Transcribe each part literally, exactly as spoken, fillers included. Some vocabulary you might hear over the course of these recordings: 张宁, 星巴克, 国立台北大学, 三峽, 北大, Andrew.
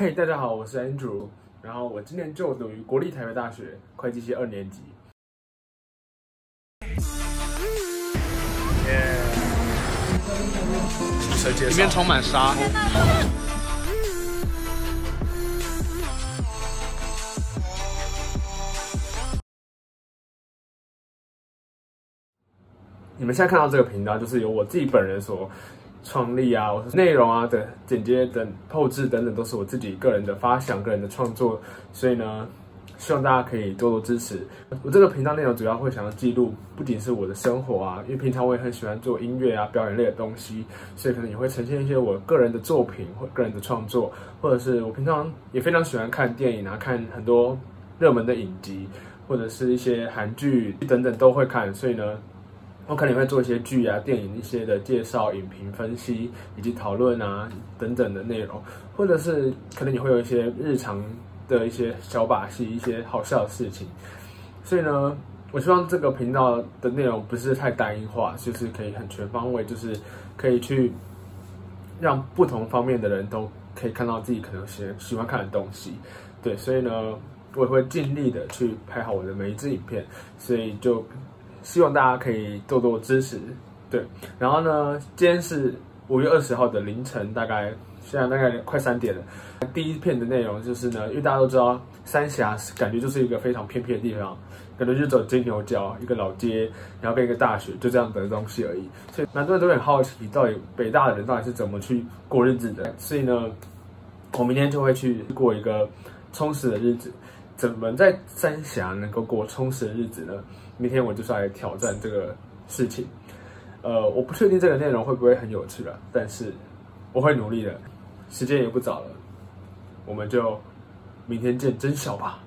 嘿， hey, 大家好，我是 Andrew， 然后我今年就读于国立台北大学会计系二年级。耶！里面充满沙。你们现在看到这个频道，就是由我自己本人所 创立啊，我内容啊等剪接等后制等等，都是我自己个人的发想、个人的创作，所以呢，希望大家可以多多支持。我这个频道内容主要会想要记录，不仅是我的生活啊，因为平常我也很喜欢做音乐啊、表演类的东西，所以可能也会呈现一些我个人的作品或个人的创作，或者是我平常也非常喜欢看电影啊，看很多热门的影集，或者是一些韩剧等等都会看，所以呢， 我可能会做一些剧啊、电影一些的介绍、影评、分析以及讨论啊等等的内容，或者是可能也会有一些日常的一些小把戏、一些好笑的事情。所以呢，我希望这个频道的内容不是太单一化，就是可以很全方位，就是可以去让不同方面的人都可以看到自己可能喜喜欢看的东西。对，所以呢，我也会尽力的去拍好我的每一支影片，所以就 希望大家可以多多支持，对。然后呢，今天是五月二十号的凌晨，大概现在大概快三点了。第一片的内容就是呢，因为大家都知道三峡感觉就是一个非常偏僻的地方，感觉就走金牛角一个老街，然后跟一个大学就这样的东西而已。所以蛮多人都很好奇，到底北大的人到底是怎么去过日子的。所以呢，我明天就会去过一个充实的日子。 怎么在三峡能够过充实的日子呢？明天我就是来挑战这个事情。呃，我不确定这个内容会不会很有趣了，但是我会努力的。时间也不早了，我们就明天见真小吧。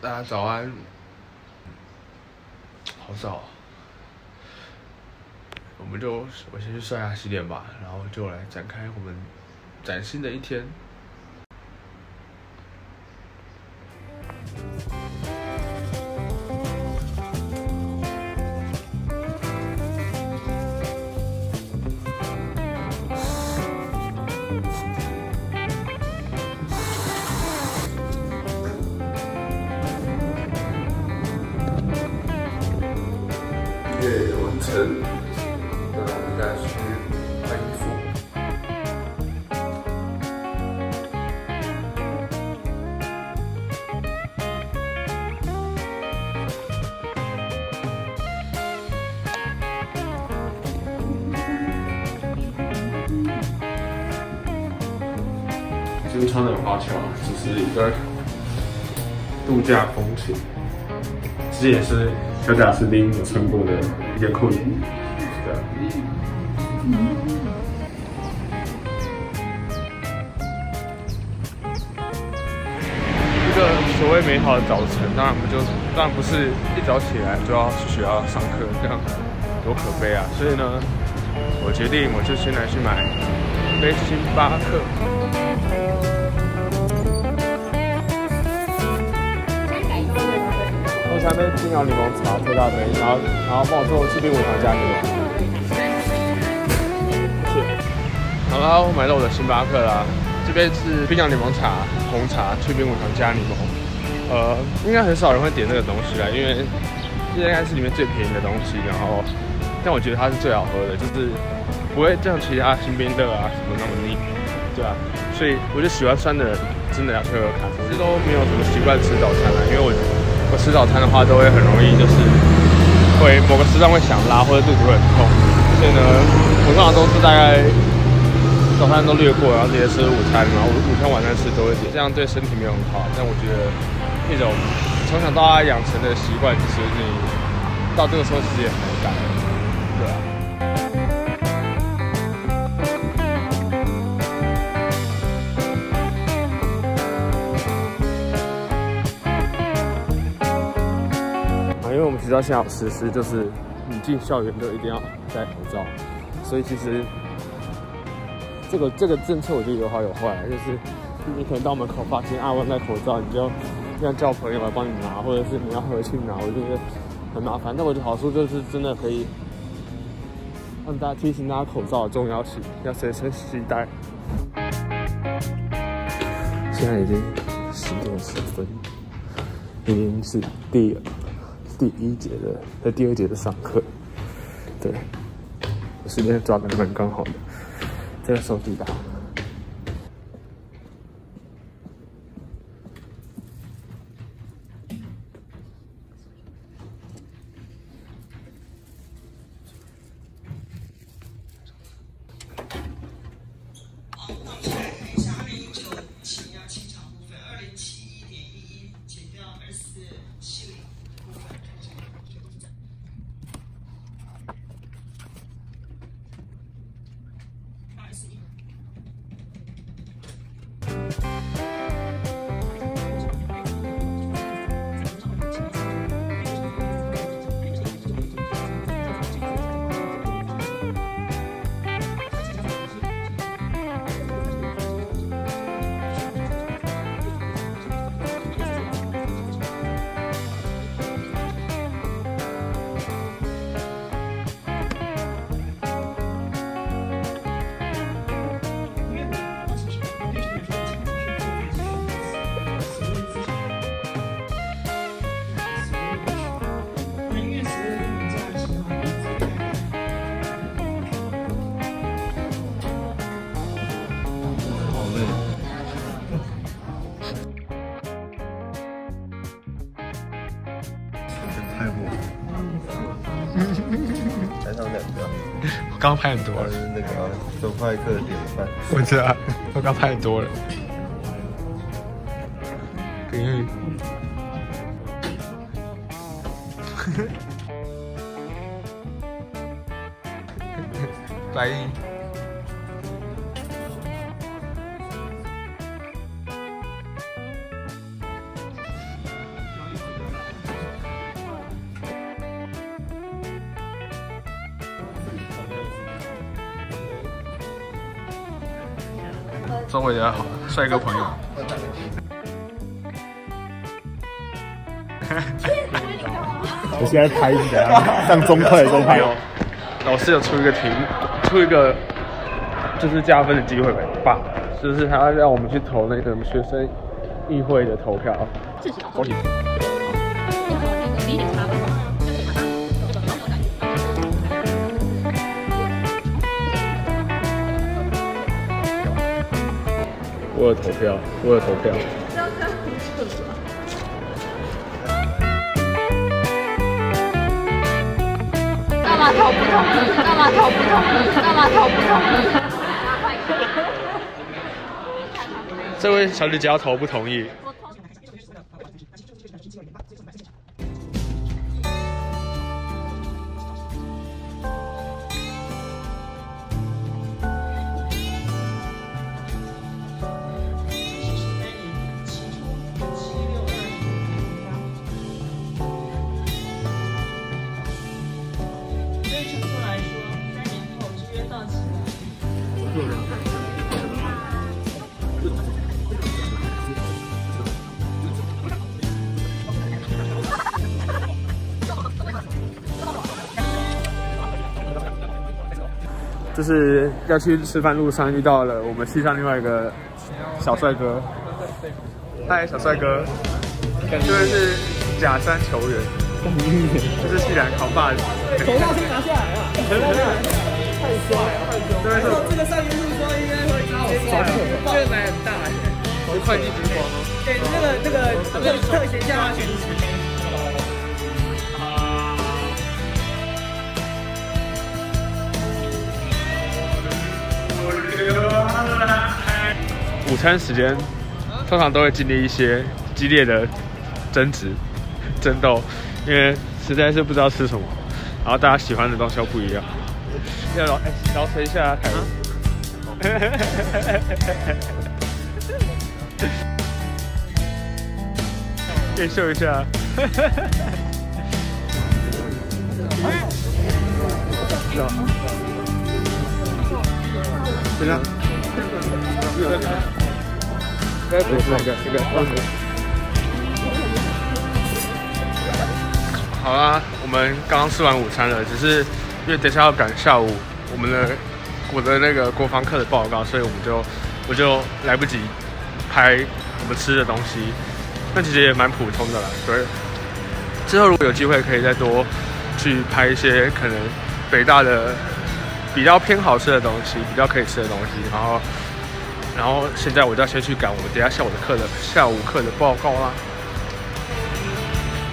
大家早安，好早、啊，我们就我先去刷牙洗脸吧，然后就来展开我们崭新的一天。 那应该去换衣服。今天穿的很花俏，就是一个度假风情。 这也是小贾斯汀有穿过的一个裤子，对。一个所谓美好的早晨，当然不就当然不是一早起来就要去学校上课，这样多可悲啊！所以呢，我决定我就先来去买杯星巴克。 三杯冰摇柠檬茶特大杯，然后然后帮我做去冰无糖加柠檬。好啦，我买到我的星巴克啦，这边是冰摇柠檬茶，红茶去冰无糖加柠檬。呃，应该很少人会点这个东西啦，因为这应该是里面最便宜的东西。然后，但我觉得它是最好喝的，就是不会像其他星冰乐啊什么那么腻，对啊。所以我就喜欢酸的人真的要去喝咖啡。其实都没有什么习惯吃早餐啦，因为我 我吃早餐的话，都会很容易，就是会某个时段会想拉，或者肚子会很痛。所以呢，我通常都是大概早餐都略过，然后直接吃午餐，然后午餐晚餐吃多一点，这样对身体没有很好。但我觉得那种从小到大养成的习惯，其实你到这个时候其实也很难改，对啊。学校现在实施就是你进校园都一定要戴口罩，所以其实这个这个政策我觉得有好有坏，就是你可能到门口发现啊忘戴口罩，你就要叫朋友来帮你拿，或者是你要回去拿，我觉得很麻烦。但我觉得好处就是真的可以让大家提醒大家口罩的重要性，要随身携带。现在已经十点十分，已经是第第一节的，在第二节的上课。对，我时间抓得蛮刚好的，这个手机打。 刚拍很多了，那个手快克典范，我知道，我刚拍很多了。等于，白衣。稍微的好，帅哥朋友。我现在拍起来，上中课的时候拍。老师有出一个题目，出一个就是加分的机会吧，就是他让我们去投那个什么学生议会的投票。自己投。我有投票，我有投票。干嘛投不同意？干嘛投不同意？干嘛投不同意？这位小姐姐要投不同意。 就是要去吃饭路上遇到了我们系上另外一个小帅哥，嗨，小帅哥，感觉是假山球员，就是系篮扛把子，头发先拿下来啊，太帅了，太帅了，这个上一路说应该会超帅，这个奶很大，是会计之光吗？对，那个那个那个特学校啊。 午餐时间通常都会经历一些激烈的争执、争斗，因为实在是不知道吃什么，然后大家喜欢的东西又不一样。要饶哎，饶舌一下凯文，可以秀一下。怎样？这个，这个，好啦，我们刚刚吃完午餐了，只是因为等一下要赶下午我们的我的那个国防课的报告，所以我们就我就来不及拍我们吃的东西。那其实也蛮普通的啦，所以之后如果有机会可以再多去拍一些可能北大的比较偏好吃的东西，比较可以吃的东西，然后。 然后现在我就要先去赶我们等一下下午的课的下午课的报告啦。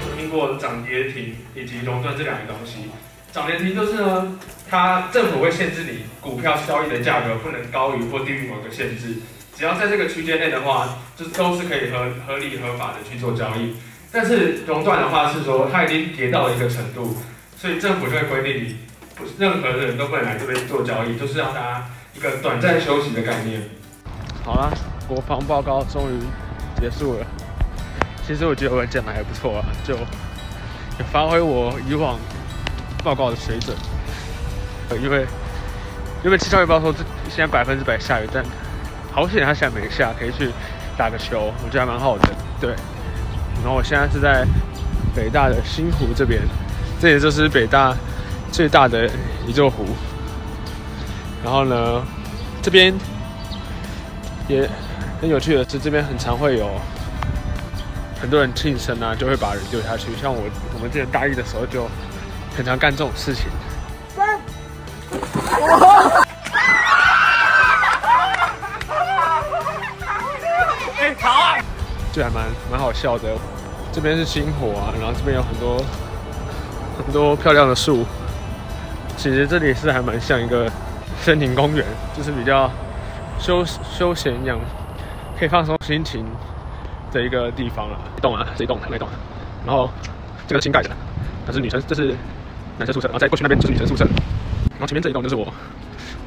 我听过涨跌停以及熔断这两个东西。涨跌停就是呢，它政府会限制你股票交易的价格不能高于或低于某个限制，只要在这个区间内的话，就都是可以合合理合法的去做交易。但是熔断的话是说它已经跌到了一个程度，所以政府就会规定你不任何人都不能来这边做交易，就是让大家一个短暂休息的概念。 好啦，国防报告终于结束了。其实我觉得我讲的还不错啊，就也发挥我以往报告的水准。因为因为气象预报说这现在百分之百下雨，但好险它现在没下，可以去打个球，我觉得还蛮好的。对，然后我现在是在北大的新湖这边，这也就是北大最大的一座湖。然后呢，这边。 也很有趣的是，这边很常会有很多人庆生啊，就会把人丢下去。像我，我们之前大一的时候就很常干这种事情。哎，逃啊！这还蛮蛮好笑的。这边是星火啊，然后这边有很多很多漂亮的树。其实这里是还蛮像一个森林公园，就是比较。 休休闲一样，可以放松心情的一个地方了。一栋啊，这一栋那一栋，然后这个新盖的，那是女生，这是男生宿舍，然后再过去那边就是女生宿舍，然后前面这一栋就是我，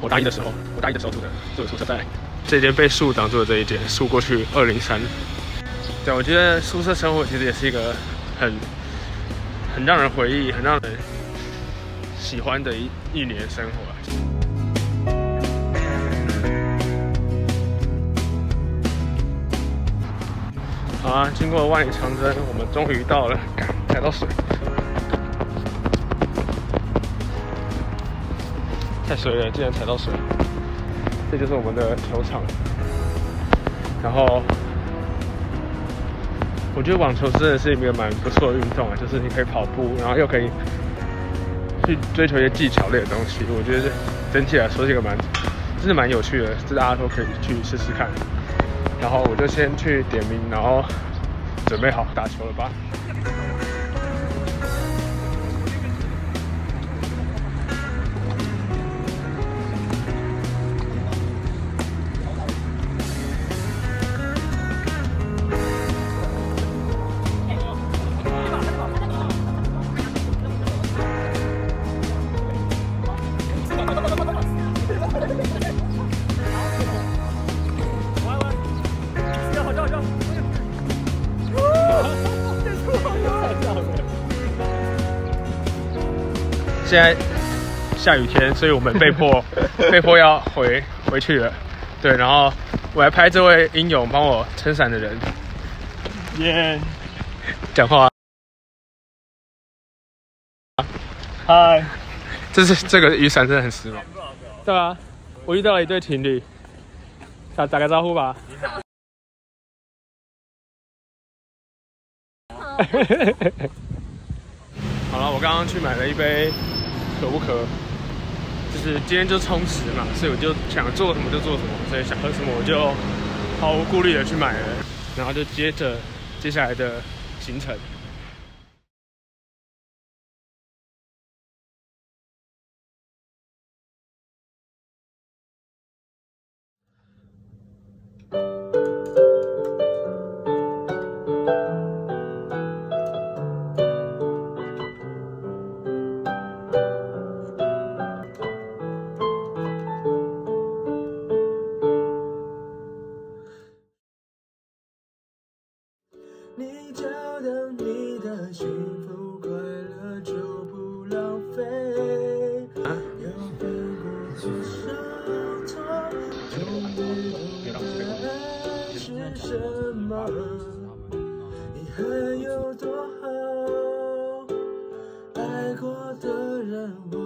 我大一的时候，我大一的时候住的，住的宿舍在这间被树挡住的这一间，树过去二零三。对，我觉得宿舍生活其实也是一个很很让人回忆、很让人喜欢的一一年生活。 好啊！经过万里长征，我们终于到了，踩到水，太水了，竟然踩到水！这就是我们的球场。然后，我觉得网球真的是一个蛮不错的运动啊，就是你可以跑步，然后又可以去追求一些技巧类的东西。我觉得整体来说是一个蛮，真的蛮有趣的，这大家都可以去试试看。 然后我就先去点名，然后准备好打球了吧。现在下雨天，所以我们被迫被迫要回回去了。对，然后我来拍这位英勇帮我撑伞的人。耶！ Yeah. 讲话、啊。嗨 ！这是这个雨伞真的很时髦。对啊，我遇到了一对情侣，打打个招呼吧。好了，我刚刚去买了一杯。 可不可？就是今天就充实嘛，所以我就想做什么就做什么，所以想喝什么我就毫无顾虑的去买了，然后就接着接下来的行程。么好，你还有多好？爱过的人。